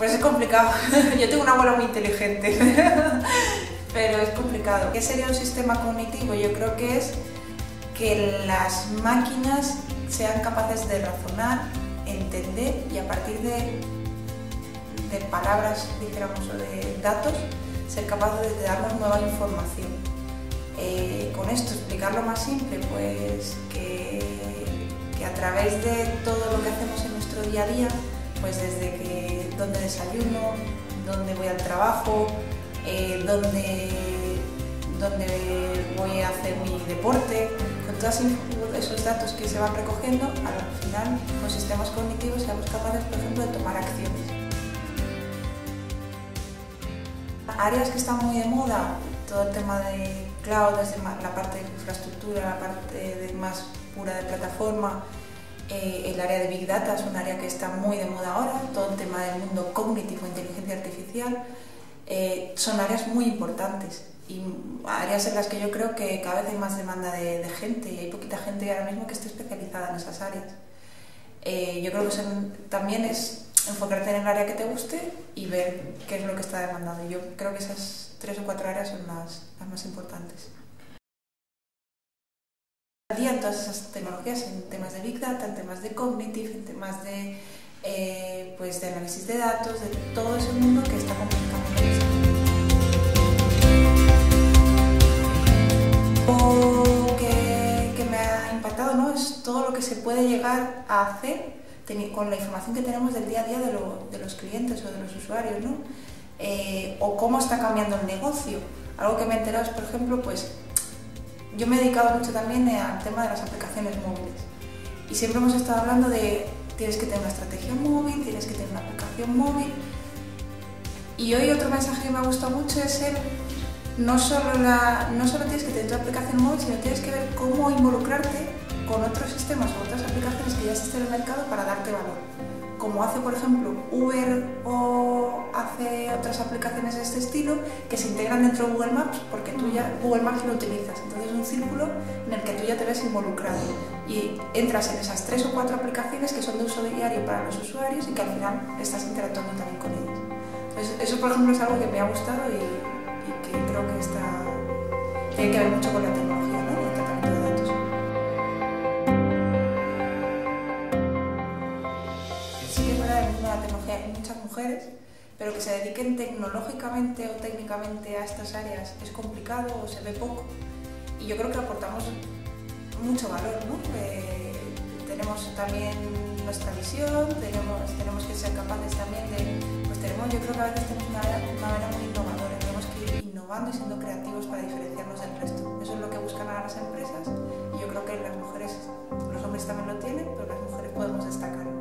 Pues es complicado. Yo tengo una abuela muy inteligente, pero es complicado. ¿Qué sería un sistema cognitivo? Yo creo que es que las máquinas sean capaces de razonar, entender y a partir de palabras, dijéramos, o de datos, ser capaces de darnos nueva información. Con esto, explicarlo más simple, pues que a través de todo lo que hacemos en nuestro día a día, pues desde que dónde desayuno, dónde voy al trabajo, dónde voy a hacer mi deporte, con todos esos datos que se van recogiendo, al final con sistemas cognitivos seamos capaces, por ejemplo, de tomar acciones. Áreas que están muy de moda, todo el tema de cloud, desde la parte de infraestructura, la parte más pura de plataforma, el área de Big Data es un área que está muy de moda ahora, todo el tema del mundo cognitivo, inteligencia artificial, son áreas muy importantes y áreas en las que yo creo que cada vez hay más demanda de gente y hay poquita gente ahora mismo que esté especializada en esas áreas. Yo creo que también es enfocarte en el área que te guste y ver qué es lo que está demandando. Yo creo que esas 3 o 4 áreas son las más importantes. En todas esas tecnologías, en temas de Big Data, en temas de Cognitive, en temas de análisis de datos, de todo ese mundo que está complicado. Lo que me ha impactado, ¿no?, es todo lo que se puede llegar a hacer con la información que tenemos del día a día de los clientes o de los usuarios, ¿no? O cómo está cambiando el negocio. Algo que me he enterado es, por ejemplo, pues yo me he dedicado mucho también al tema de las aplicaciones móviles y siempre hemos estado hablando de tienes que tener una estrategia móvil, tienes que tener una aplicación móvil, y hoy otro mensaje que me ha gustado mucho es el no solo tienes que tener tu aplicación móvil, sino tienes que ver cómo involucrarte con otros sistemas o otras aplicaciones que ya existen en el mercado para darte valor, como hace por ejemplo Uber o hace otras aplicaciones de este estilo que se integran dentro de Google Maps, porque tú ya Google Maps lo utilizas, entonces es un círculo en el que tú ya te ves involucrado y entras en esas 3 o 4 aplicaciones que son de uso diario para los usuarios y que al final estás interactuando también con ellos. Entonces eso por ejemplo es algo que me ha gustado y que creo que tiene que ver mucho con la tecnología, ¿no?, y el tratamiento de datos. Sí que es verdad, en el mundo de la tecnología hay muchas mujeres, pero que se dediquen tecnológicamente o técnicamente a estas áreas es complicado o se ve poco. Y yo creo que aportamos mucho valor, ¿no? Tenemos también nuestra visión, tenemos que ser capaces también de... Pues tenemos, yo creo que a veces tenemos una era muy innovadora, tenemos que ir innovando y siendo creativos para diferenciarnos del resto. Eso es lo que buscan ahora las empresas y yo creo que las mujeres, los hombres también lo tienen, pero las mujeres podemos destacar.